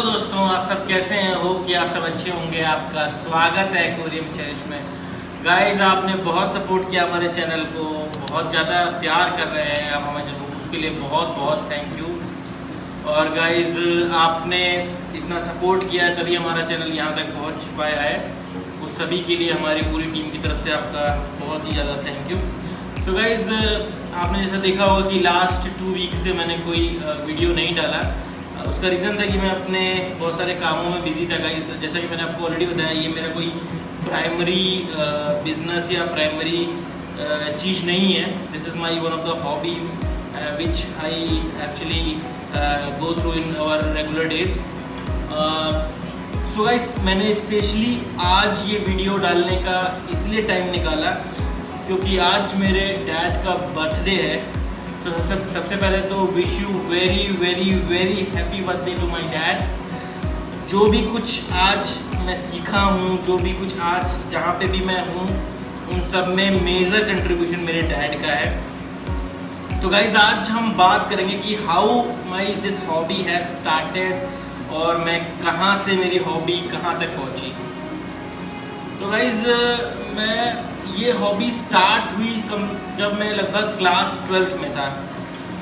Hello दोस्तों, आप सब कैसे हैं? होप कि आप सब अच्छे होंगे। आपका स्वागत है एक्वेरियम चेरिश में। गाइस, आपने बहुत सपोर्ट किया हमारे चैनल को, बहुत ज़्यादा प्यार कर रहे हैं आप हमारे लोग, उसके लिए बहुत बहुत थैंक यू। और गाइस, आपने इतना सपोर्ट किया है तभी हमारा चैनल यहाँ तक पहुँच पाया है। उस सभी के लिए हमारी पूरी टीम की तरफ से आपका बहुत ही ज़्यादा थैंक यू। तो गाइज़, आपने जैसा देखा होगा कि लास्ट 2 वीक से मैंने कोई वीडियो नहीं डाला। उसका रीज़न था कि मैं अपने बहुत सारे कामों में बिजी था। गाइज़, जैसा कि मैंने आपको ऑलरेडी बताया, ये मेरा कोई प्राइमरी बिजनेस या प्राइमरी चीज़ नहीं है। This is my one of the hobby which I actually go through in our regular days. So guys, मैंने स्पेशली आज ये वीडियो डालने का इसलिए टाइम निकाला क्योंकि आज मेरे डैड का बर्थडे है। तो सबसे पहले तो wish you very very very happy birthday to my dad. जो भी कुछ आज मैं सीखा हूँ, जो भी कुछ आज जहाँ पे भी मैं हूँ, उन सब में मेजर कंट्रीब्यूशन मेरे डैड का है। तो गाइज, आज हम बात करेंगे कि how my this hobby has started और मैं कहाँ से मेरी हॉबी कहाँ तक पहुँची। तो गाइज, मैं ये हॉबी स्टार्ट हुई जब मैं लगभग क्लास 12th में था।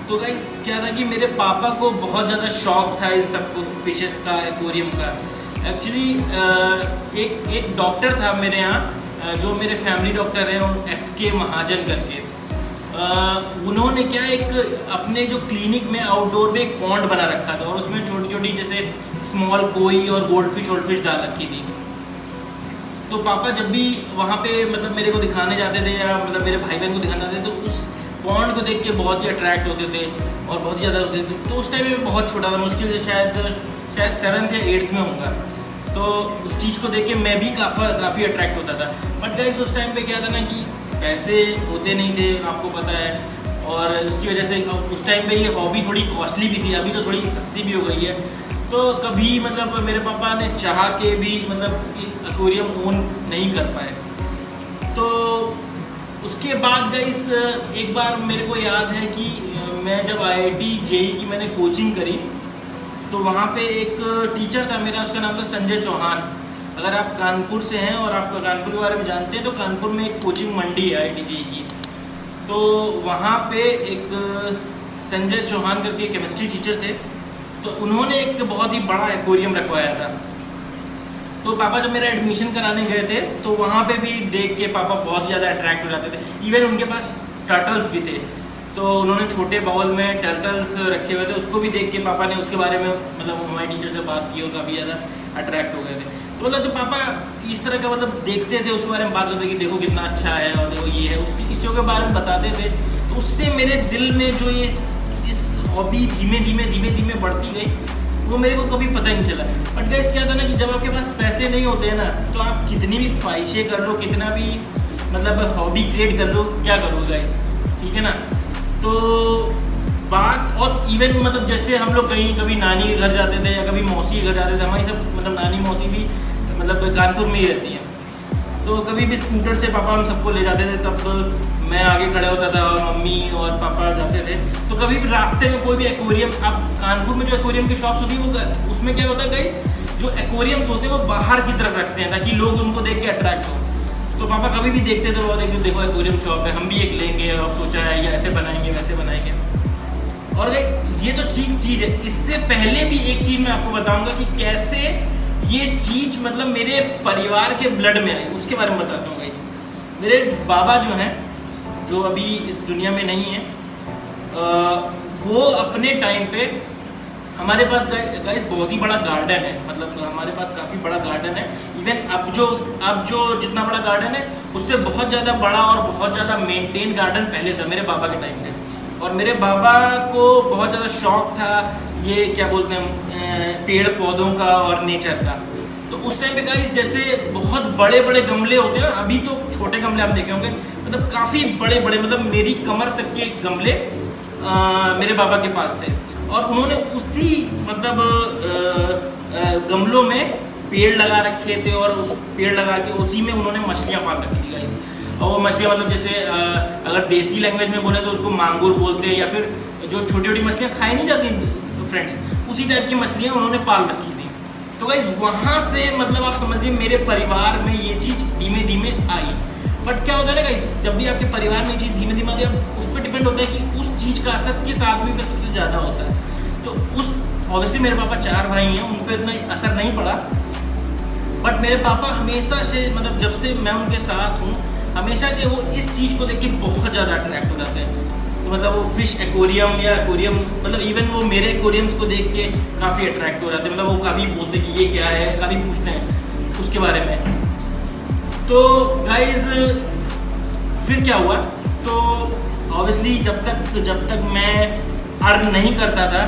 तो गाइस, क्या था कि मेरे पापा को बहुत ज़्यादा शौक था इन सबको, फिशेस का, एक्वेरियम का। एक्चुअली एक डॉक्टर था मेरे यहाँ, जो मेरे फैमिली डॉक्टर हैं, SK महाजन करके। उन्होंने क्या एक अपने जो क्लिनिक में आउटडोर में एक पॉन्ड बना रखा था और उसमें छोटी छोटी जैसे स्मॉल कोई और गोल्ड फिश डाल रखी थी। तो पापा जब भी वहाँ पे मतलब मेरे को दिखाने जाते थे या मतलब मेरे भाई बहन को दिखाने जाते थे तो उस पॉन्ड को देख के बहुत ही अट्रैक्ट होते थे और बहुत ही ज़्यादा होते थे। तो उस टाइम में बहुत छोटा था, मुश्किल से शायद 7th या 8th में होगा। तो उस चीज़ को देख के मैं भी काफ़ी अट्रैक्ट होता था। बट गाइस, उस टाइम पे क्या था ना कि पैसे होते नहीं थे, आपको पता है, और उसकी वजह से उस टाइम पर ये हॉबी थोड़ी कॉस्टली भी थी। अभी तो थोड़ी सस्ती भी हो गई है। तो कभी मतलब मेरे पापा ने चाह के भी मतलब एक्वेरियम ओन नहीं कर पाए। तो उसके बाद गाइस, एक बार मेरे को याद है कि मैं जब IIT JEE की मैंने कोचिंग करी तो वहाँ पे एक टीचर था मेरा, उसका नाम था संजय चौहान। अगर आप कानपुर से हैं और आपका कानपुर के बारे में जानते हैं तो कानपुर में एक कोचिंग मंडी है IIT JEE की। तो वहाँ पर एक संजय चौहान करके केमिस्ट्री टीचर थे। तो उन्होंने एक बहुत ही बड़ा एक्वेरियम रखवाया था। तो पापा जब मेरा एडमिशन कराने गए थे तो वहाँ पे भी देख के पापा बहुत ज़्यादा अट्रैक्ट हो जाते थे। इवन उनके पास टर्टल्स भी थे, तो उन्होंने छोटे बाउल में टर्टल्स रखे हुए थे, उसको भी देख के पापा ने उसके बारे में मतलब हमारे टीचर से बात की और काफ़ी ज़्यादा अट्रैक्ट हो गए थे। तो मतलब जो पापा इस तरह का मतलब देखते थे, उसके बारे में बात करते कि देखो कितना अच्छा है और देखो ये है, उसकी इस चीज़ों के बारे में बताते थे। तो उससे मेरे दिल में जो ये हॉबी धीमे धीमे बढ़ती गई, वो मेरे को कभी पता नहीं चला। बट गाइस, क्या था ना कि जब आपके पास पैसे नहीं होते हैं ना, तो आप कितनी भी ख्वाहिशें कर लो, कितना भी मतलब हॉबी क्रिएट कर लो, क्या करोगे गाइस, ठीक है ना। तो बात और इवन मतलब जैसे हम लोग कहीं कभी नानी के घर जाते थे या कभी मौसी के घर जाते थे, हमारी सब मतलब नानी मौसी भी मतलब कानपुर में ही रहती हैं। तो कभी भी स्कूटर से पापा हम सबको ले जाते थे, तब मैं आगे खड़ा होता था और मम्मी और पापा जाते थे। तो कभी भी रास्ते में कोई भी एक्वेरियम, आप कानपुर में जो एक्वेरियम की शॉप्स होती है वो उसमें क्या होता है गाइस, जो एक्वेरियम्स होते हैं वो बाहर की तरफ रखते हैं ताकि लोग उनको देख के अट्रैक्ट हों। तो पापा कभी भी देखते थे, वो देखो एक्वेरियम शॉप है, हम भी एक लेंगे और सोचा है ये ऐसे बनाएंगे वैसे बनाएंगे। और गाइस, ये तो ठीक चीज़ है। इससे पहले भी एक चीज़ मैं आपको बताऊँगा कि कैसे ये चीज़ मतलब मेरे परिवार के ब्लड में आई, उसके बारे में बताता हूँ गाइस। मेरे बाबा जो हैं, जो अभी इस दुनिया में नहीं है, वो अपने टाइम पे हमारे पास गाइस बहुत ही बड़ा गार्डन है, मतलब हमारे पास काफ़ी बड़ा गार्डन है। इवन अब जो जितना बड़ा गार्डन है उससे बहुत ज़्यादा बड़ा और बहुत ज़्यादा मेंटेन गार्डन पहले था मेरे बाबा के टाइम पे। और मेरे बाबा को बहुत ज़्यादा शौक था ये क्या बोलते हैं पेड़ पौधों का और नेचर का। तो उस टाइम पे गाइस, जैसे बहुत बड़े बड़े गमले होते हैं, अभी तो छोटे गमले आप देखे होंगे, मतलब काफ़ी बड़े बड़े मतलब मेरी कमर तक के गमले मेरे बाबा के पास थे। और उन्होंने उसी मतलब गमलों में पेड़ लगा रखे थे और उस पेड़ लगा के उसी में उन्होंने मछलियाँ पाल रखी थी गाइस। और वो मछलियाँ मतलब जैसे अगर देसी लैंग्वेज में बोले तो उसको मांगूर बोलते हैं, या फिर जो छोटी छोटी मछलियाँ खाई नहीं जाती फ्रेंड्स, उसी टाइप की मछलियाँ उन्होंने पाल रखी थी। तो गाइज वहाँ से मतलब आप समझिए मेरे परिवार में ये चीज़ धीमे धीमे आई। बट क्या होता है ना गाइज, जब भी आपके परिवार में ये चीज़ धीमे धीमे आती है उस पर डिपेंड होता है कि उस चीज़ का असर किस आदमी पर सबसे ज़्यादा होता है। तो उस ऑब्वियसली मेरे पापा 4 भाई हैं, उन पर इतना असर नहीं पड़ा। बट मेरे पापा हमेशा से मतलब जब से मैं उनके साथ हूँ हमेशा से वो इस चीज़ को देख के बहुत ज़्यादा अट्रैक्ट हो जाते हैं। तो मतलब वो फिश एक्वेरियम या एक्वेरियम मतलब इवन वो मेरे एक्वेरियम्स को देख के काफ़ी अट्रैक्ट हो जाते हैं। मतलब वो काफ़ी बोलते हैं ये क्या है, काफ़ी पूछते हैं उसके बारे में। तो गाइज फिर क्या हुआ, तो ऑब्वियसली जब तक मैं अर्न नहीं करता था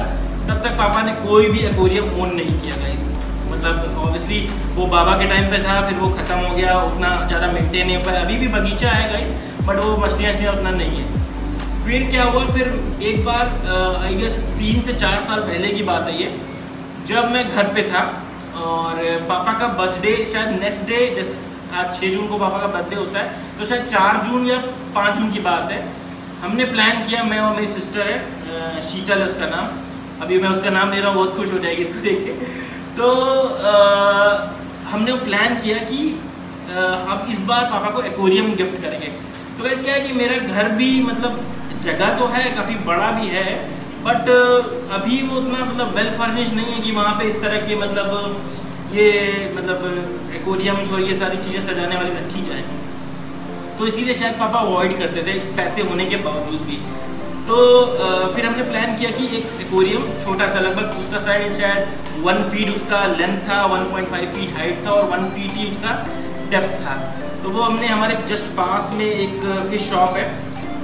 तब तक पापा ने कोई भी एक्वेरियम ओन नहीं किया गाइज। मतलब ऑब्वियसली वो बाबा के टाइम पे था, फिर वो ख़त्म हो गया, उतना ज़्यादा मेंटेन नहीं हो पाया। अभी भी बगीचा है गाइज बट वो मछलियाँ उतना नहीं है। फिर क्या हुआ, फिर एक बार आई गेस 3 से 4 साल पहले की बात है ये, जब मैं घर पे था और पापा का बर्थडे शायद नेक्स्ट डे, जस्ट आज 6 जून को पापा का बर्थडे होता है तो शायद 4 जून या 5 जून की बात है। हमने प्लान किया, मैं और मेरी सिस्टर है, शीतल है उसका नाम, अभी मैं उसका नाम ले रहा हूँ, बहुत खुश हो जाएगी इसको देख के। तो हमने प्लान किया कि अब इस बार पापा को एक्वेरियम गिफ्ट करेंगे। तो गाइस क्या है कि मेरा घर भी मतलब जगह तो है, काफ़ी बड़ा भी है बट अभी वो उतना मतलब वेल फर्निश्ड नहीं है कि वहाँ पे इस तरह के मतलब ये मतलब एक्वेरियम्स और ये सारी चीज़ें सजाने वाली रखी जाए। तो इसीलिए शायद पापा अवॉइड करते थे पैसे होने के बावजूद भी। तो फिर हमने प्लान किया कि एक एक्वेरियम छोटा सा, लगभग उसका साइज शायद 1 फीट उसका लेंथ था, 1.5 फीट हाइट था और 1 फीट ही उसका डेप्थ था। तो वो हमने हमारे जस्ट पास में एक फिश शॉप है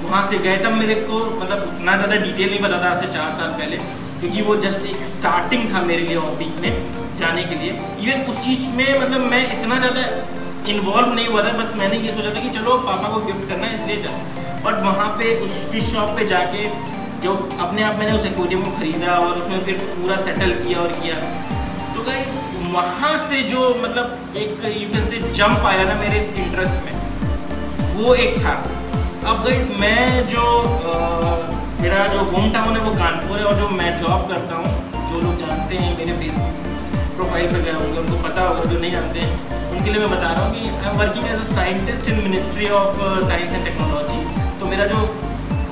वहाँ से गए। तब मेरे को मतलब उतना ज़्यादा डिटेल नहीं पता था आज से 4 साल पहले, क्योंकि वो जस्ट एक स्टार्टिंग था मेरे लिए हॉबी में जाने के लिए। इवन उस चीज़ में मतलब मैं इतना ज़्यादा इन्वॉल्व नहीं हुआ था, बस मैंने ये सोचा था कि चलो पापा को गिफ्ट करना है इसलिए जाओ। बट वहाँ पे उस फिश शॉप पे जाके जो अपने आप मैंने उस एक्वेरियम को ख़रीदा और उसमें फिर पूरा सेटल किया और किया। तो गाइस वहाँ से जो मतलब एक यू कैन से जंप आया ना मेरे इस इंटरेस्ट में, वो एक था। अब गाइस मैं जो मेरा जो होम टाउन है वो कानपुर है और जो मैं जॉब करता हूँ, जो लोग जानते हैं मेरे फेसबुक प्रोफाइल पर गए होंगे उनको पता होगा, जो नहीं जानते हैं उनके लिए मैं बता रहा हूँ कि I am working as a scientist in ministry of science and technology. तो मेरा जो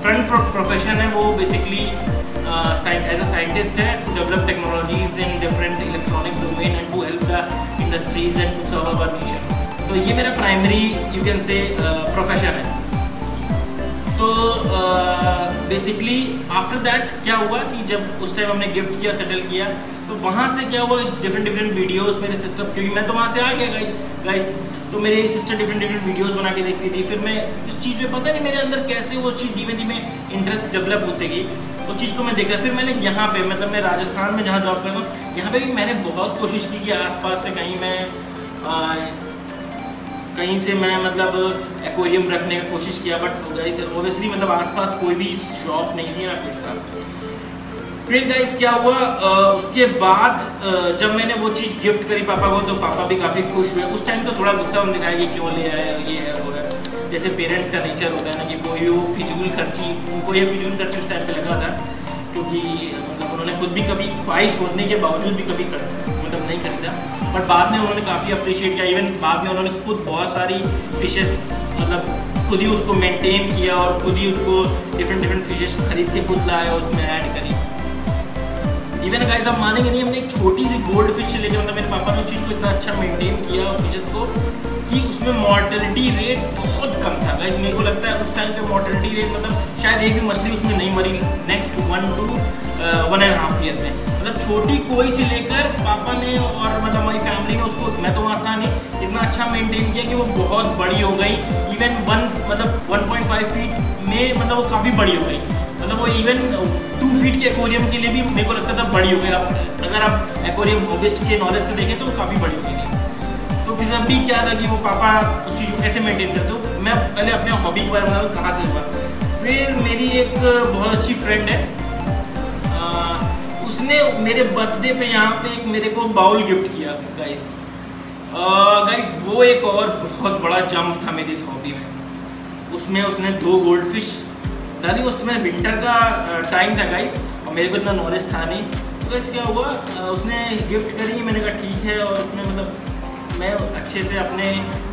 फ्रंट प्रोफेशन है वो बेसिकली एज अ साइंटिस्ट है, to develop technologies in different electronics domain and to help the industries and to serve our nation. तो ये मेरा primary you can say profession है। तो बेसिकली आफ्टर दैट क्या हुआ कि जब उस टाइम हमने गिफ्ट किया, सेटल किया, तो वहाँ से क्या हुआ डिफरेंट वीडियोज़ मेरे सिस्टर, क्योंकि मैं तो वहाँ से आ गया गाइस, तो मेरे सिस्टर डिफरेंट वीडियोज़ बना के देखती थी। फिर मैं इस चीज़ में पता नहीं मेरे अंदर कैसे वो चीज़ धीमे धीमे इंटरेस्ट डेवलप होते गई, उस चीज़ को मैं देखा। फिर मैंने यहाँ पे मतलब मैं राजस्थान में जहाँ जॉब करता हूँ यहाँ पे भी मैंने बहुत कोशिश की कि आसपास से कहीं मैं कहीं से मैं मतलब एक्वेरियम रखने की कोशिश किया। बट गाइस ऑब्वियसली मतलब आसपास कोई भी शॉप नहीं थी ना कुछ था। फिर गाइस क्या हुआ उसके बाद जब मैंने वो चीज़ गिफ्ट करी पापा को तो पापा भी काफ़ी खुश हुए। उस टाइम तो थोड़ा गुस्सा उन्हें दिखाया कि क्यों ले आए ये है वो है, जैसे पेरेंट्स का नेचर होता है ना कि कोई वो फिजूल खर्ची, उनको ये फिजूल खर्ची उस टाइम पे लगा था, क्योंकि मतलब उन्होंने खुद भी कभी ख्वाहिश होने के बावजूद भी कभी मतलब नहीं खरीदा। बट बाद में उन्होंने काफ़ी अप्रिशिएट किया, इवन बाद में उन्होंने खुद बहुत सारी फिशेस मतलब खुद ही उसको मेंटेन किया और खुद ही उसको डिफरेंट फिशेस खरीद के खुद लाए और उसमें ऐड करी। इवन गाइस आप मानेंगे नहीं, हमने एक छोटी सी गोल्ड फिश से लेकर मतलब मेरे पापा ने उस चीज़ को इतना अच्छा मेंटेन किया और फिशेस को कि उसमें मॉर्टेलिटी रेट बहुत कम था गाइस। मेरे को लगता है उस टाइम पे मॉर्टेलिटी रेट मतलब शायद एक भी मछली उसमें नहीं मरी नेक्स्ट 1 to 1.5 ईयर में। मतलब छोटी कोई से लेकर पापा ने और मतलब हमारी फैमिली ने उसको, मैं तो वहाँ था नहीं, इतना अच्छा मेनटेन किया कि वो बहुत बड़ी हो गई। इवन 1.5 फीट में मतलब वो काफ़ी बड़ी हो गई, मतलब वो इवन 2 फीट के एक्वेरियम के लिए भी मेरे को लगता था बड़ी हो गई। आप अगर आप एक्वेरियम होबिस्ट के नॉलेज से देखें तो काफ़ी बड़ी हो गई। तो फिर अभी क्या था कि वो पापा उस चीज़ को कैसे मेंटेन करते हो। मैं पहले अपने हॉबी के बारे में बताऊँ कहाँ से हुआ। फिर मेरी एक बहुत अच्छी फ्रेंड है, उसने मेरे बर्थडे पे यहाँ पे एक मेरे को बाउल गिफ्ट किया गाइस। वो एक और बहुत बड़ा जंप था मेरी इस हॉबी में। उसमें उसने 2 गोल्ड फिश डाली, उसमें विंटर का टाइम था गाइस और मेरे को इतना नॉलेज था नहीं। बस क्या हुआ, उसने गिफ्ट करी, मैंने कहा ठीक है। और उसने मतलब मैं अच्छे से अपने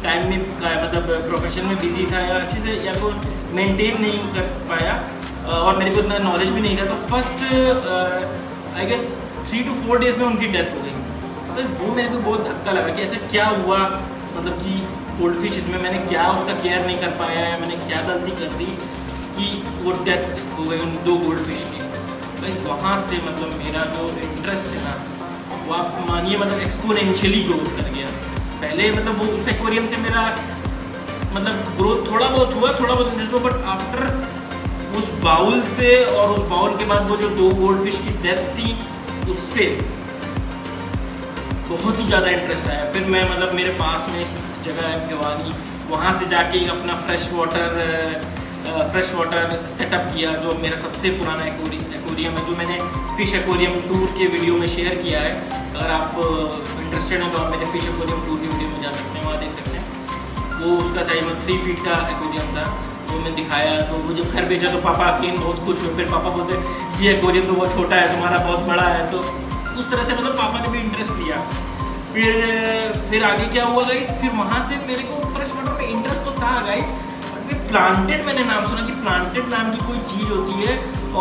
टाइम में मतलब प्रोफेशन में बिजी था या अच्छे से या को मेंटेन नहीं कर पाया और मेरे को इतना नॉलेज भी नहीं था। तो first I guess 3 to 4 days में उनकी डेथ हो गई। तो वो मेरे को बहुत धक्का लगा कि ऐसा क्या हुआ, मतलब कि कोल्ड फिश इसमें मैंने क्या उसका केयर नहीं कर पाया या मैंने क्या गलती कर दी कि वो डेथ हो गई उन 2 कोल्ड फिश की। भाई वहाँ से मतलब मेरा जो इंटरेस्ट है ना वो आप मानिए मतलब एक्सपोनेंशियली ग्रोथ कर गया। पहले मतलब वो उस एक्वेरियम से मेरा मतलब ग्रोथ थोड़ा बहुत हुआ, थोड़ा बहुत इंटरेस्ट हुआ, बट आफ्टर उस बाउल से और उस बाउल के बाद वो जो 2 गोल्ड फिश की डेथ थी उससे बहुत ही ज़्यादा इंटरेस्ट आया। फिर मैं मतलब मेरे पास में एक जगह है भिवानी, वहाँ से जाके अपना फ्रेश वाटर सेटअप किया जो मेरा सबसे पुराना एक्वेरियम है, जो मैंने फ़िश एक्वेरियम टूर के वीडियो में शेयर किया है। अगर आप इंटरेस्टेड हैं तो आप मेरे फ़िश एक्वेरियम टूर के वीडियो में जा सकते हैं, वहाँ देख सकते हैं। वो उसका साइज में 3 फीट का एक्वेरियम था, तो मैं दिखाया। तो वो जब घर भेजा तो पापा अकेन बहुत खुश हुए। फिर पापा बोलते ये एक्वेरियम तो बहुत छोटा है, तुम्हारा बहुत बड़ा है। तो उस तरह से मतलब पापा ने भी इंटरेस्ट लिया। फिर आगे क्या हुआ गाइस, फिर वहाँ से मेरे को फ्रेश वाटर में इंटरेस्ट तो था गाइस, और फिर प्लांटेड, मैंने नाम सुना कि प्लांटेड नाम की कोई चीज़ होती है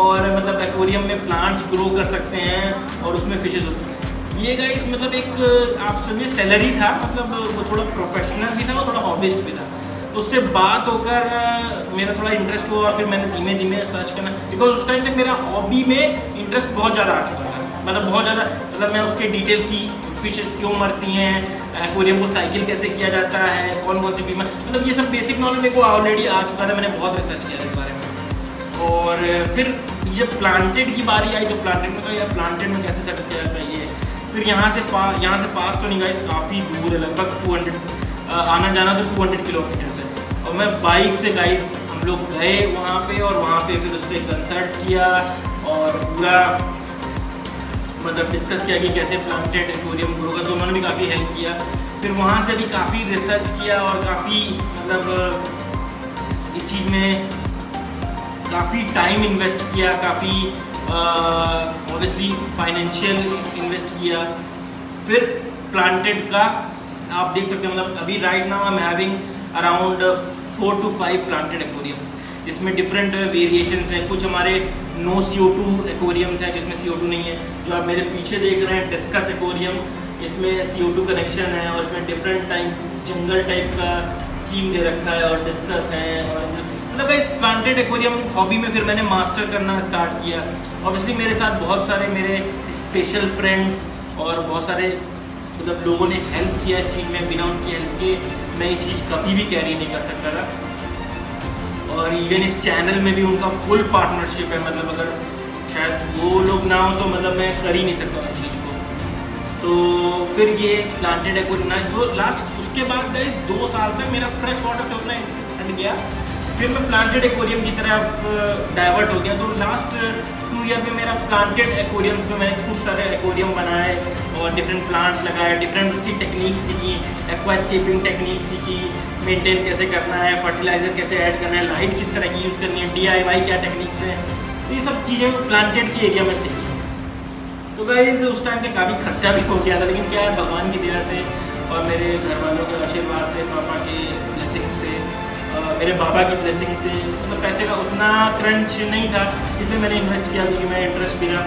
और मतलब एक्वेरियम में प्लांट्स ग्रो कर सकते हैं और उसमें फिशेज होती हैं। ये गाइस मतलब एक आप सुनिए सैलरी था, मतलब वो थोड़ा प्रोफेशनल भी था और थोड़ा हॉबिस्ट भी था। तो उससे बात होकर मेरा थोड़ा इंटरेस्ट हुआ और फिर मैंने धीमे धीमे सर्च करना, बिकॉज उस टाइम तक मेरा हॉबी में इंटरेस्ट बहुत ज़्यादा आ चुका था। मतलब बहुत ज़्यादा, मतलब मैं उसके डिटेल की फिशेस क्यों मरती हैं, एक्वेरियम को साइकिल कैसे किया जाता है, कौन कौन सी बीमारी, मतलब ये सब बेसिक नॉलेज मेरे को ऑलरेडी आ चुका था। मैंने बहुत रिसर्च किया था इस बारे में। और फिर जब प्लांटेड की बारी आई तो प्लांटेड में कहा यार प्लांटेड में कैसे सेटअप किया जाता है ये। फिर यहाँ से पास तो नहीं गई, काफ़ी दूर है, लगभग 200 आना जाना तो 200 किलोमीटर से। और मैं बाइक से गाइस हम लोग गए वहाँ पे, और वहाँ पे फिर उससे कंसल्ट किया और पूरा मतलब डिस्कस किया कि कैसे प्लांटेड एक्वेरियम ग्रो कर, तो उन्होंने भी काफ़ी हेल्प किया। फिर वहाँ से भी काफ़ी रिसर्च किया और काफ़ी मतलब इस चीज़ में काफ़ी टाइम इन्वेस्ट किया, काफ़ी ऑब्वियसली फाइनेंशियल इन्वेस्ट किया। फिर प्लांटेड का आप देख सकते हैं, मतलब अभी right now I am having around 4 to 5 planted aquariums, जिसमें डिफरेंट वेरिएशन हैं। कुछ हमारे नो CO2 एक्वेरियम्स हैं जिसमें CO2 नहीं है, जो आप मेरे पीछे देख रहे हैं डिस्कस एक्वेरियम, इसमें CO2 कनेक्शन है और इसमें डिफरेंट टाइप जंगल टाइप का थीम दे रखा है और डिस्कस हैं। और मतलब इस प्लांटेड एक्वेरियम हॉबी में फिर मैंने मास्टर करना स्टार्ट किया। ऑब्वियसली मेरे साथ बहुत सारे मेरे स्पेशल फ्रेंड्स और बहुत सारे मतलब लोगों ने हेल्प किया इस चीज़ में, बिना उनकी हेल्प के मैं ये चीज़ कभी भी कैरी नहीं कर सकता था। और इवन इस चैनल में भी उनका फुल पार्टनरशिप है, मतलब अगर शायद वो लोग ना हो तो मतलब मैं कर ही नहीं सकता उस चीज़ को। तो फिर ये प्लांटेड है कोई ना, जो लास्ट उसके बाद गए 2 साल में मेरा फ्रेश वाटर से उतना इंटरेस्ट हट गया, फिर मैं प्लांटेड एक्वेरियम की तरफ डाइवर्ट हो गया। तो लास्ट 2 ईयर में मेरा प्लांटेड एक्वेरियम्स में मैंने खूब सारे एक्वेरियम बनाए और डिफरेंट प्लांट्स लगाए, डिफरेंट उसकी टेक्निक सीखी, एक्वास्केपिंग टेक्निक सीखी, मेंटेन कैसे करना है, फर्टिलाइज़र कैसे ऐड करना है, लाइट किस तरह की यूज़ करनी है, DIY क्या टेक्निक्स हैं, तो ये सब चीज़ें प्लांटेड के एरिया में सीखी। तो गाइस उस टाइम पे काफ़ी खर्चा भी हो गया था, लेकिन क्या है भगवान की दया से और मेरे घर वालों के आशीर्वाद से, पापा के ब्लेसिंग से, मेरे बाबा की ब्लेसिंग से, मतलब तो पैसे का उतना क्रंच नहीं था, इसलिए मैंने इन्वेस्ट किया क्योंकि मेरा इंटरेस्ट भी रहा।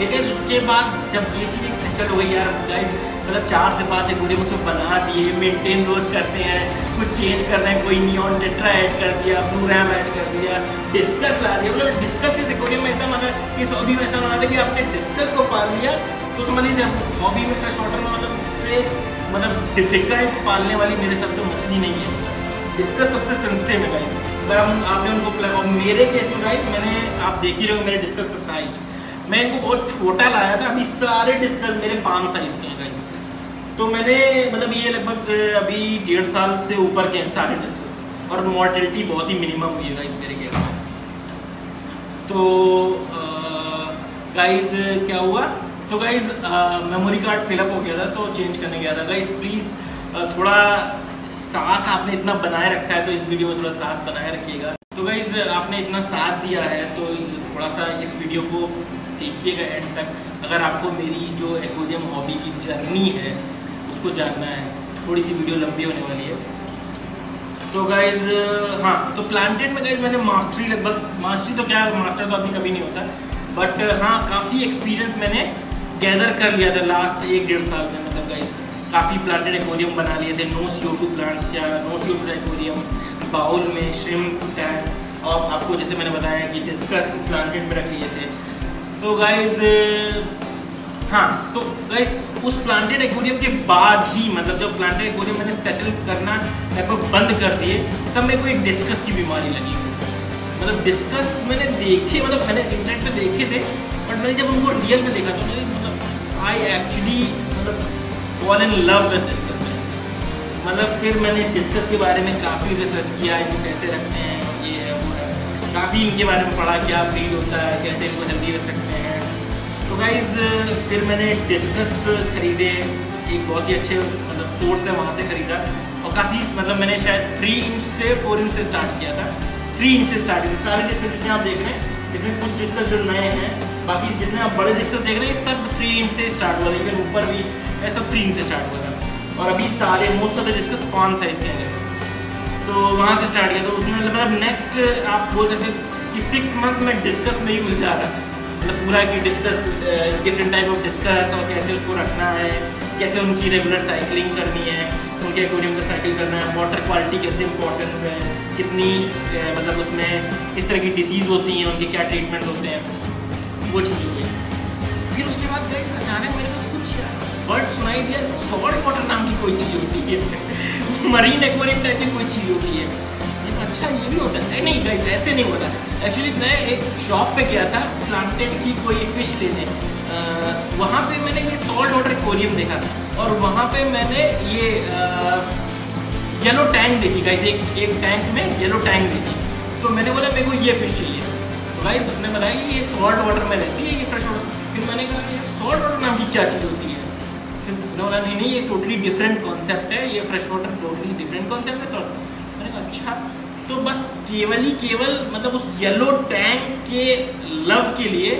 लेकिन उसके बाद जब ये चीज़ एक सेटल हो गई यार गाइस, मतलब 4 से 5 एक्वेरियम उसको बना दिए, मेंटेन रोज करते हैं, कुछ चेंज कर रहे हैं, कोई नियॉन टेट्रा ऐड कर दिया, ब्लू रैम ऐड कर दिया, डिस्कस ला दिया। मतलब डिस्कस इस एक्वेरियम में ऐसा माना इस हॉबी में ऐसा माना था कि आपने डिस्कस को पाल लिया तो समझ लीजिए हॉबी में फ्रेश वाटर में मतलब इससे मतलब डिफिकल्ट पालने वाली मेरे हिसाब से मछली नहीं है। इसका सबसे सेंसिटिव है गाइस, अगर आपने उनको, और मेरे केस में गाइस मैंने, आप देख ही रहे हो मेरे डिस्कस का साइज, मैं इनको बहुत छोटा लाया था। अभी सारे डिस्कस मेरे पाम साइज के हैं गाइस, तो मैंने मतलब ये लगभग अभी 1.5 साल से ऊपर के हैं सारे डिस्कस, और मॉर्टेलिटी बहुत ही मिनिमम हुई है गाइस मेरे केस में। तो गाइस क्या हुआ, तो गाइस मेमोरी कार्ड फिलअप हो गया था तो चेंज करने गया था गाइस। प्लीज़ थोड़ा साथ आपने इतना बनाए रखा है तो इस वीडियो में थोड़ा साथ बनाए रखिएगा। तो गाइस आपने इतना साथ दिया है तो थोड़ा सा इस वीडियो को देखिएगा एंड तक अगर आपको मेरी जो एक्वेरियम हॉबी की जर्नी है उसको जानना है। थोड़ी सी वीडियो लंबी होने वाली है। तो गाइज हाँ, तो प्लांटेड में गाइज मैंने मास्टरी लगभग मास्टर तो अभी कभी नहीं होता, बट हाँ काफ़ी एक्सपीरियंस मैंने गैदर कर लिया था लास्ट एक डेढ़ साल में। मतलब गाइज काफ़ी प्लांटेड एक्वेरियम बना लिए थे, नो CO2 प्लांट्स क्या नो CO2 एक्वेरियम, बाउल में श्रिम्प टैंक, और आपको जैसे मैंने बताया कि डिस्कस प्लांटेड में रख लिए थे। तो गाइज हाँ, तो गाइज उस प्लांटेड एक्वेरियम के बाद ही मतलब जब प्लांटेड एक्वेरियम मैंने सेटल करना लगभग बंद कर दिए तब मेरे को एक डिस्कस की बीमारी लगी। मतलब डिस्कस मैंने देखे, मतलब मैंने इंटरनेट पर देखे थे, बट मैंने जब उनको रियल में देखा तो मैंने मतलब आई एक्चुअली मतलब fall in love with discus. मतलब फिर मैंने डिस्कस के बारे में काफ़ी रिसर्च किया, इनको कैसे रखते हैं ये है वो है, काफ़ी इनके बारे में पढ़ा, क्या ब्रीड होता है, कैसे इनको हेल्दी रख सकते हैं। तो गाइज़ फिर मैंने डिस्कस ख़रीदे, एक बहुत ही अच्छे मतलब सोर्स है वहाँ से ख़रीदा, और काफ़ी मतलब मैंने शायद 3 इंच से 4 इंच से स्टार्ट किया था। 3 इंच से स्टार्टिंग सारे डिस्कस जितने आप देख रहे हैं, इसमें कुछ डिस्कस जो नए हैं, बाकी जितने आप बड़े डिस्कस देख रहे हैं सब 3 इंच से स्टार्ट हुआ, लेकिन ऊपर भी ये सब 3 इंच से स्टार्ट हुआ था। और अभी सारे most of the discus 5 size के हैं, तो वहाँ से स्टार्ट किया। तो उसमें मतलब नेक्स्ट आप बोल सकते हैं कि 6 मंथ में डिस्कस में ही उलझा रहा, मतलब पूरा कि discus different type of discus और कैसे उसको रखना है, कैसे उनकी रेगुलर साइकिलिंग करनी है, उनके एक्वेरियम का साइकिल करना है, वाटर क्वालिटी कैसे इंपॉर्टेंस है, कितनी मतलब उसमें किस तरह की डिसीज़ होती हैं, उनके क्या ट्रीटमेंट होते हैं, वो चीज़ हुई। फिर उसके बाद गाइस अचानक मेरे को कुछ वर्ड सुनाई दिया, सॉल्ट वाटर नाम की कोई चीज़ होती है, मरीन एक्वेरियम टाइप की कोई चीज़ होती है। अच्छा ये भी होता है? नहीं गाइस ऐसे नहीं होता। एक्चुअली मैं एक शॉप पे गया था प्लांटेड की कोई फिश लेने, वहाँ पे मैंने ये सॉल्ट वाटर एक्वेरियम देखा था, और वहाँ पे मैंने ये येलो टैंक देखी गाइस, एक टैंक में येलो टैंक देखी। तो मैंने बोला मेरे को ये फिश चाहिए, गाइस उसने बताया कि ये सॉल्ट वाटर में रहती है, ये फ्रेश वाटर। फिर मैंने कहा ये सॉल्ट वाटर नाम की क्या चीज़ होती है? फिर उन्होंने बोला नहीं नहीं ये टोटली डिफरेंट कॉन्सेप्ट है, ये fresh water totally different concept है सॉल्ट। मैंने कहा अच्छा। तो बस केवल ही केवल मतलब उस येलो टैंक के लव के लिए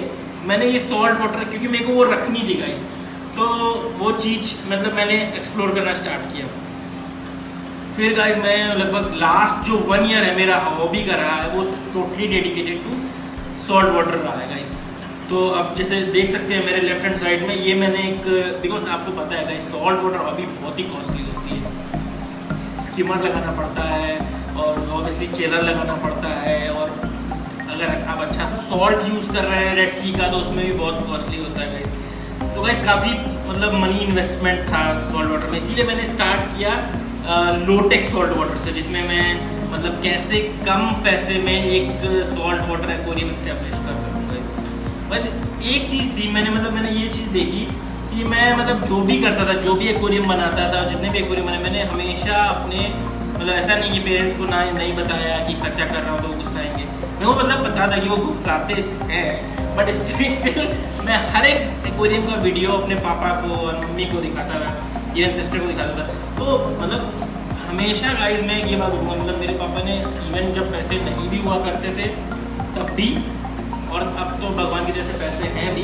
मैंने ये सॉल्ट वाटर, क्योंकि मेरे को वो रखनी थी गाइस, तो वो चीज़ मतलब मैंने एक्सप्लोर करना स्टार्ट किया। फिर गाइस मैं लगभग लास्ट जो 1 ईयर है मेरा हॉबी का रहा है वो totally dedicated to salt water रहा है गाइस। तो अब जैसे देख सकते हैं मेरे लेफ्ट हैंड साइड में ये मैंने एक, बिकॉज आपको पता है गाइस सॉल्ट वाटर अभी बहुत ही कॉस्टली होती है, स्किमर लगाना पड़ता है और ऑब्वियसली चेलर लगाना पड़ता है, और अगर आप अच्छा सॉल्ट यूज़ कर रहे हैं रेड सी का तो उसमें भी बहुत कॉस्टली होता है गाइस। तो गाइस काफ़ी मतलब मनी इन्वेस्टमेंट था सॉल्ट वाटर में, इसीलिए मैंने स्टार्ट किया लोटेक सॉल्ट वाटर से, जिसमें मैं मतलब कैसे कम पैसे में एक सॉल्ट वाटर एक्वेरियम इस्टेब्लिश कर सकूँगा। बस एक चीज़ थी, मैंने ये चीज़ देखी कि मैं मतलब जो भी करता था, जो भी एक्वेरियम बनाता था, जितने भी एक्वेरियम बनाए मैंने हमेशा अपने मतलब ऐसा नहीं कि पेरेंट्स को ना नहीं बताया कि खर्चा कर रहा हूँ तो गुस्साएंगे, मैं वो मतलब पता था कि वो गुस्साते हैं, बट स्टिल मैं हर एक एक्वेरियम का वीडियो अपने पापा को और मम्मी को दिखाता था, ये सिस्टर को दिखाता था। तो मतलब हमेशा गाइस मैं ये बात बोलूँगा, मतलब मेरे पापा ने इवन जब पैसे नहीं भी हुआ करते थे तब भी, और अब तो भगवान की जैसे पैसे हैं भी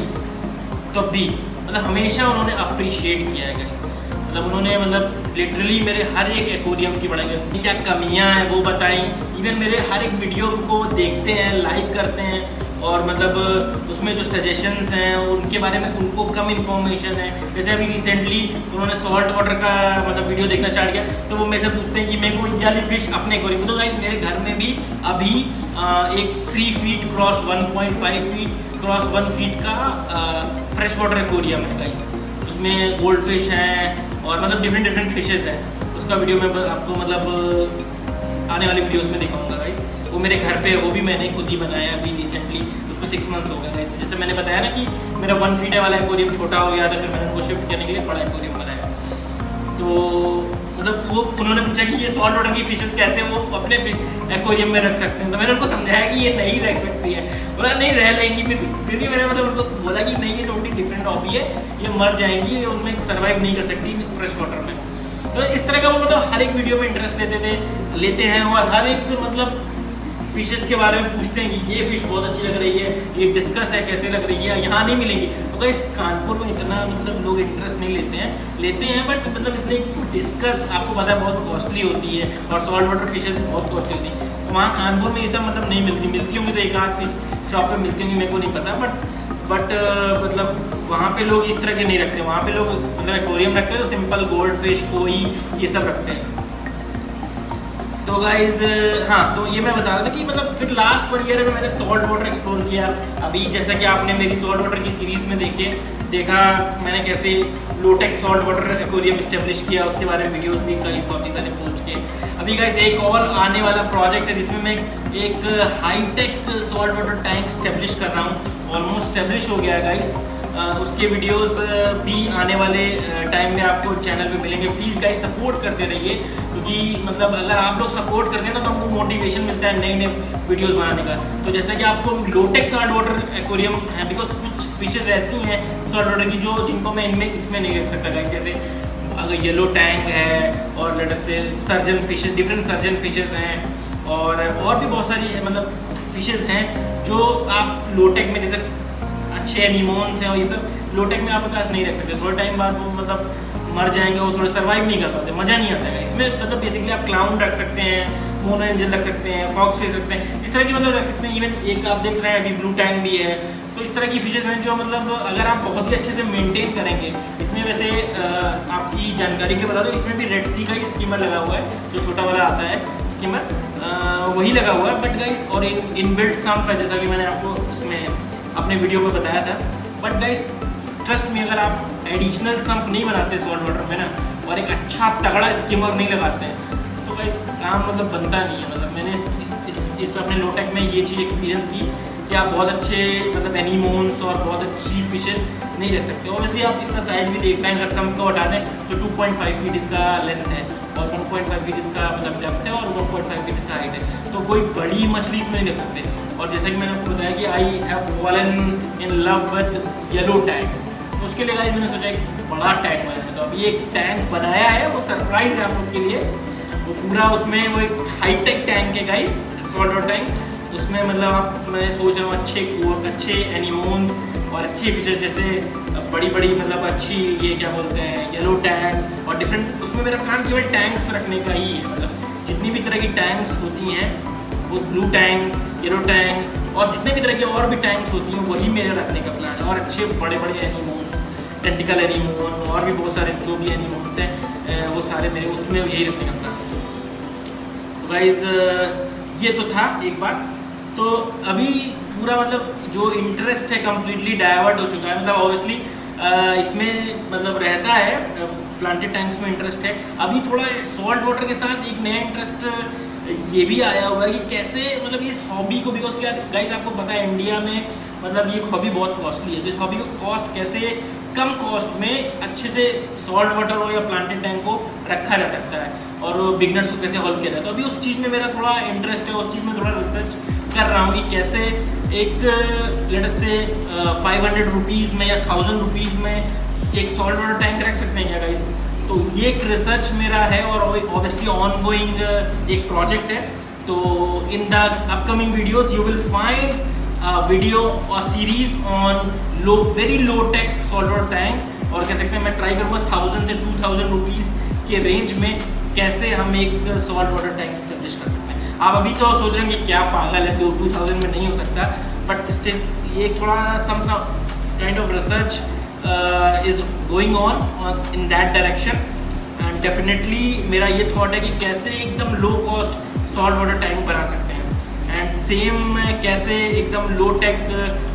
तब भी, मतलब हमेशा उन्होंने अप्रिशिएट किया है गाइस। मतलब उन्होंने मतलब लिटरली मेरे हर एक एक्वेरियम की बड़ाई, क्या कमियां हैं वो बताई, इवन मेरे हर एक वीडियो को देखते हैं, लाइक करते हैं, और मतलब उसमें जो सजेशंस हैं उनके बारे में उनको कम इन्फॉर्मेशन है। जैसे अभी रिसेंटली उन्होंने सॉल्ट वाटर का मतलब वीडियो देखना स्टार्ट किया, तो वो मेरे से पूछते हैं कि मेरे को याली फिश अपने एक्वेरियम में, तो गाइस मेरे घर में भी अभी एक 3 feet cross 1.5 feet cross 1 feet का फ्रेश वाटर एक्वेरियम है गाइस, उसमें गोल्ड फिश हैं और मतलब डिफरेंट फिशेज़ हैं। उसका वीडियो मैं आपको मतलब आने वाले वीडियोज़ में दिखाऊँगा गाइस, वो मेरे घर पे है, वो भी मैंने खुद ही बनाया अभी रिसेंटली, उसको 6 मंथ्स हो गए गाइस। जैसे मैंने बताया ना कि मेरा 1 फीट वाला एक्वेरियम छोटा हो गया था, फिर मैंने उनको शिफ्ट करने के लिए बड़ा एक्वेरियम बनाया। तो मतलब वो उन्होंने पूछा कि ये सॉल्ट वाटर की फिशेस कैसे वो अपने एक्वेरियम में रख सकते हैं, तो मैंने उनको समझाया कि ये नहीं रख सकती है, बोला नहीं रह लेंगी, फिर भी मैंने मतलब उनको बोला कि नहीं ये टोटली डिफरेंट हॉबी है, ये मर जाएंगी, ये उनमें सर्वाइव नहीं कर सकती फ्रेश वाटर में। तो इस तरह का वो मतलब हर एक वीडियो में इंटरेस्ट लेते हैं और हर एक मतलब फिशेस के बारे में पूछते हैं कि ये फिश बहुत अच्छी लग रही है, ये डिस्कस है कैसे लग रही है, यहाँ नहीं मिलेंगी। तो गाइस कानपुर में इतना मतलब लोग इंटरेस्ट नहीं लेते हैं बट मतलब इतने डिस्कस आपको पता है बहुत कॉस्टली होती है और सॉल्ट वाटर फिशेज बहुत कॉस्टली होती है। तो वहाँ कानपुर में ये सब मतलब नहीं मिलती होंगी, तो एक आध फिश शॉप पर मिलती होंगी मेरे को नहीं पता, बट मतलब वहाँ पे लोग इस तरह के नहीं रखते। वहाँ पे लोग मतलब एक्वेरियम रखते हैं तो सिंपल गोल्ड फिश कोई ये सब रखते हैं। तो गाइज हाँ, तो ये मैं बता रहा था कि मतलब फिर लास्ट वन ईयर में मैंने सॉल्ट वाटर एक्सप्लोर किया। अभी जैसा कि आपने मेरी सॉल्ट वाटर की सीरीज़ में देखा मैंने कैसे low tech salt water aquarium establish किया, उसके बारे में वीडियोस भी कई काफ़ी सारे पोस्ट किए। अभी गाइज एक और आने वाला प्रोजेक्ट है जिसमें मैं एक high tech salt water tank establish कर रहा हूँ, ऑलमोस्ट इस्टेब्लिश हो गया है गाइज। उसके वीडियोस भी आने वाले टाइम में आपको चैनल पे मिलेंगे। प्लीज़ गाइस सपोर्ट करते रहिए, क्योंकि मतलब अगर आप लोग सपोर्ट करते हैं ना तो आपको मोटिवेशन मिलता है नए नए वीडियोस बनाने का। तो जैसा कि आपको लोटेक सॉल्ट वाटर एक्वेरियम है, बिकॉज कुछ फिशेज ऐसी हैं सॉल्ट वाटर की जो जिनको मैं इसमें नहीं रख सकता गाइस, जैसे अगर येलो टैंक है और let's say surgeon fishes, different surgeon fishes हैं और भी बहुत सारी मतलब फिशेज हैं जो आप लोटेक में, जैसे अच्छे एनिमोन्स हैं और ये सब लोटेक में आपके पास नहीं रख सकते। थोड़ा टाइम बाद वो मतलब मर जाएंगे, वो थोड़ा सर्वाइव नहीं कर पाते, मज़ा नहीं आता है इसमें। मतलब बेसिकली आप क्लाउन रख सकते हैं, मोनो एंजल रख सकते हैं, फॉक्स फिश रखते हैं, इस तरह की मतलब रख सकते हैं। इवन एक आप देख रहे हैं अभी ब्लू टैंक भी है। तो इस तरह की फिशेज हैं जो मतलब अगर आप बहुत ही अच्छे से मेंटेन करेंगे इसमें। वैसे आपकी जानकारी के बता दो, इसमें भी रेड सी का ही स्कीमर लगा हुआ है, जो छोटा वाला आता है स्कीमर वही लगा हुआ है बट गाइस, और इनबिल्ट सम है जैसा कि मैंने आपको उसमें अपने वीडियो में बताया था। बट गाइस ट्रस्ट में अगर आप एडिशनल सम्प नहीं बनाते सॉल्ट वाटर में ना, और एक अच्छा तगड़ा स्किमर नहीं लगाते हैं तो गाइस काम मतलब बनता नहीं है। मतलब मैंने इस अपने लोटेक में ये चीज़ एक्सपीरियंस की कि आप बहुत अच्छे मतलब एनिमोन्स और बहुत अच्छी फिशेस नहीं रख सकते। ऑब्वियसली आप इसका साइज़ भी देख पाएंगे, अगर सम्प को हटा दें तो 2.5 फीट इसका लेंथ है और 1.5 फीट इसका मतलब डेप्थ है और 1.5 फीट इसका हाइट है। तो कोई बड़ी मछली इसमें नहीं रख सकते। और जैसा कि मैंने आपको बताया कि I have fallen in love with yellow tank, तो उसके लिए गाइस मैंने सोचा एक बड़ा टैंक बनाया। तो अभी एक टैंक बनाया है, वो सरप्राइज़ है आप लोग के लिए। वो पूरा उसमें वो एक हाईटेक टैंक है गाइस, सॉल्ट वाटर टैंक। उसमें मतलब आप, मैं सोच रहा हूँ अच्छे एनिमोन्स और अच्छी फीचर जैसे बड़ी बड़ी मतलब अच्छी ये क्या बोलते हैं येलो टैंक और डिफरेंट। उसमें मेरा प्लान केवल टैंक्स रखने का ही है, मतलब जितनी भी तरह की टैंक्स होती हैं वो ब्लू टैंक, येलो टैंक और जितने भी तरह के और भी टैंक्स होती हैं वही मेरे रखने का प्लान है। और अच्छे बड़े बड़े एनिमोन्स, टेंटिकल एनिमोन और भी बहुत सारे जो भी एनिमोन्स हैं वो सारे मेरे उसमें यही रखने का प्लान है। तो गाइज ये तो था एक बात। तो अभी पूरा मतलब जो इंटरेस्ट है कम्प्लीटली डाइवर्ट हो चुका है। मतलब ऑब्वियसली इसमें मतलब रहता है, प्लांटेड टैंक्स में इंटरेस्ट है। अभी थोड़ा सॉल्ट वाटर के साथ एक नया इंटरेस्ट ये भी आया हुआ है कि कैसे मतलब इस हॉबी को, बिकॉज यार गाइज आपको पता है इंडिया में मतलब ये हॉबी बहुत कॉस्टली है, तो इस हॉबी को कॉस्ट कैसे कम कॉस्ट में अच्छे से सॉल्ट वाटर हो या प्लांटेड टैंक को रखा जा सकता है और बिगनर्स को कैसे हेल्प किया जाए। तो अभी उस चीज़ में मेरा थोड़ा इंटरेस्ट है, उस चीज़ में थोड़ा रिसर्च कर रहा हूँ कि कैसे एक लेट्स से 500 रुपीज़ में या 1000 रुपीज़ में एक सॉल्ट वाटर टैंक रख सकते हैं क्या गाइज। तो ये एक रिसर्च मेरा है और ऑब्वियसली ऑनगोइंग एक प्रोजेक्ट है। तो in the upcoming videos you will find video और series on very low tech salt water tank. और कह सकते हैं मैं ट्राई करूँगा 1000 से 2000 रुपीज़ के रेंज में कैसे हम एक सॉल्ट वाटर टैंक इस्टेब्लिश कर सकते हैं। आप अभी तो सोच रहे हैं कि क्या पागल है, 2000 में नहीं हो सकता, बट स्टिल ये थोड़ा some kind of research is going on in that direction and definitely मेरा ये thought है कि कैसे एकदम low cost salt water tank बना सकते हैं and same कैसे एकदम low tech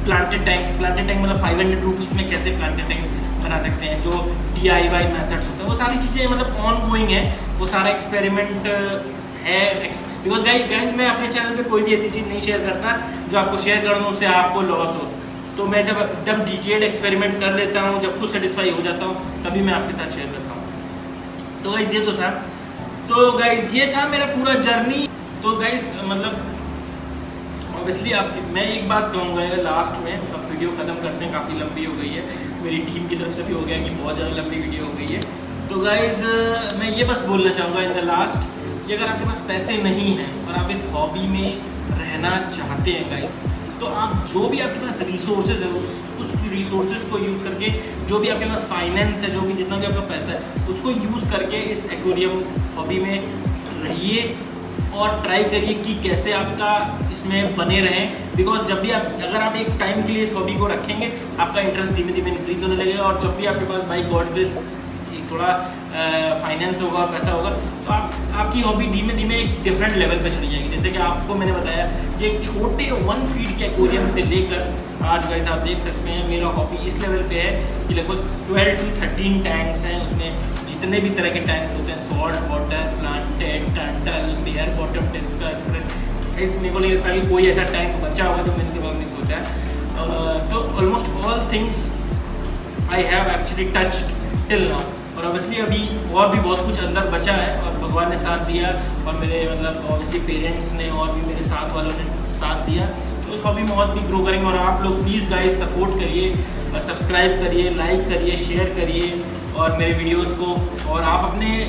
planted tank मतलब 500 रुपीज़ में कैसे planted tank बना सकते हैं, जो DIY methods होते हैं। वो सारी चीज़ें मतलब ongoing है, वो सारा experiment है। because guys मैं अपने चैनल पे कोई भी ऐसी चीज़ नहीं शेयर करता जो आपको शेयर कर दूँ उससे आपको लॉस हो। तो मैं जब एकदम डिटेल्ड एक्सपेरिमेंट कर लेता हूँ, जब खुद सेटिस्फाई हो जाता हूँ तभी मैं आपके साथ शेयर करता हूँ। तो गाइज़ ये तो था। तो गाइज़ ये था मेरा पूरा जर्नी। तो गाइज़ मतलब ऑब्वियसली आप, मैं एक बात कहूँगा लास्ट में, अब वीडियो ख़त्म करते हैं, काफ़ी लंबी हो गई है, मेरी टीम की तरफ से भी हो गया कि बहुत ज़्यादा लंबी वीडियो हो गई है। तो गाइज़ मैं ये बस बोलना चाहूँगा इन द लास्ट कि अगर आपके पास पैसे नहीं हैं और आप इस हॉबी में रहना चाहते हैं गाइस, तो आप जो भी आपके पास रिसोर्सेज है उस रिसोर्सेज को यूज़ करके, जो भी आपके पास फाइनेंस है, जो भी जितना भी आपका पैसा है उसको यूज़ करके इस एक्वेरियम हॉबी में रहिए और ट्राई करिए कि कैसे आपका इसमें बने रहें। बिकॉज जब भी आप, अगर आप एक टाइम के लिए इस हॉबी को रखेंगे, आपका इंटरेस्ट धीमे धीमे इंक्रीज होने लगेगा और जब भी आपके पास बाई गॉड ब्लेस थोड़ा फाइनेंस होगा, पैसा होगा, तो आपकी हॉबी धीमे धीमे एक डिफरेंट लेवल पे चली जाएगी। जैसे कि आपको मैंने बताया कि एक छोटे 1 फीट के एक्वेरियम से लेकर आज गाइस आप देख सकते हैं मेरा हॉबी इस लेवल पे है कि लगभग 12 से 13 टैंक्स हैं। उसमें जितने भी तरह के टैंक्स होते हैं, salt water, planted, turtle, bare bottom, discus, मेरे को नहीं लगता कि कोई ऐसा टैंक बचा होगा तो मैंने दिमाग नहीं सोचा है। तो almost all things I have actually touched till now. और ऑब्वियसली अभी और भी बहुत कुछ अंदर बचा है और भगवान ने साथ दिया और मेरे मतलब ऑब्वियसली पेरेंट्स ने और भी मेरे साथ वालों ने साथ दिया, तो उस हॉबी में और भी ग्रो करेंगे। और आप लोग प्लीज़ गाइस सपोर्ट करिए और सब्सक्राइब करिए, लाइक करिए, शेयर करिए और मेरे वीडियोस को। और आप अपने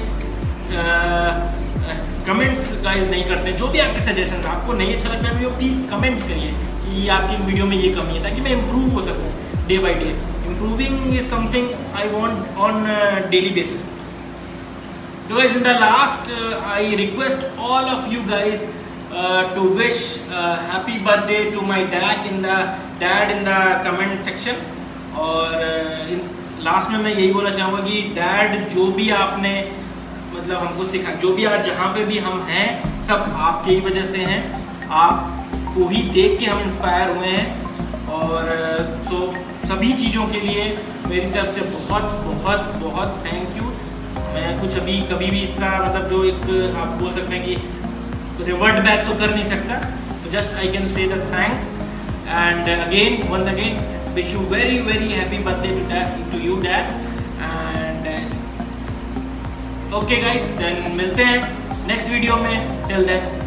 कमेंट्स गाइस नहीं करते, जो भी आपके सजेशन, आपको नहीं अच्छा लगता वीडियो, प्लीज़ कमेंट करिए कि आपकी वीडियो में ये कमी है ताकि मैं इम्प्रूव हो सकूँ day by day. Improving is something I want on a daily basis. So guys, in the last, I request all of you guys to wish happy birthday to my dad in the comment section. और last में मैं यही बोलना चाहूँगा कि dad जो भी आपने मतलब हमको सिखा, जो भी आज जहाँ पे भी हम हैं, सब आपके ही वजह से हैं। आपको ही देख के हम इंस्पायर हुए हैं। और so सभी चीज़ों के लिए मेरी तरफ से बहुत बहुत बहुत थैंक यू। मैं कुछ अभी कभी भी इसका मतलब जो एक आप बोल सकते हैं कि रिवर्ट बैक तो कर नहीं सकता, तो just I can say the thanks and again once wish you very very happy birthday to you dad. And okay guys, then मिलते हैं नेक्स्ट वीडियो में। Till then